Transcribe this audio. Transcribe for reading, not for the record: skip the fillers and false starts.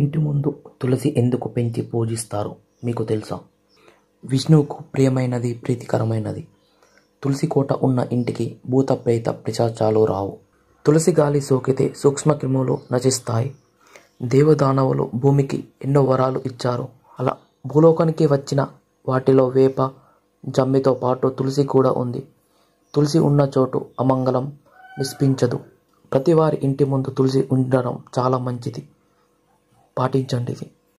ఇంటి ముందు తులసి ఎందుకు పెంచి పూజిస్తారు మీకు తెలుసా? విష్ణువుకు ప్రియమైనది, ప్రీతికరమైనది. తులసి కోట ఉన్న ఇంటికి భూత ప్రేత పిశాచాలు రావు. తులసి గాలి సోకితే సూక్ష్మక్రిములు నశిస్తాయి. దేవదానవులు భూమికి ఎన్నో వరాలు ఇచ్చారు. అలా భూలోకానికి వచ్చిన వాటిలో వేప జమ్మితో పాటు తులసి కూడా ఉంది. తులసి ఉన్న చోటు అమంగళం నిస్పించదు. ప్రతి వారి ఇంటి ముందు తులసి ఉండడం చాలా మంచిది. పాటించండి ఇది.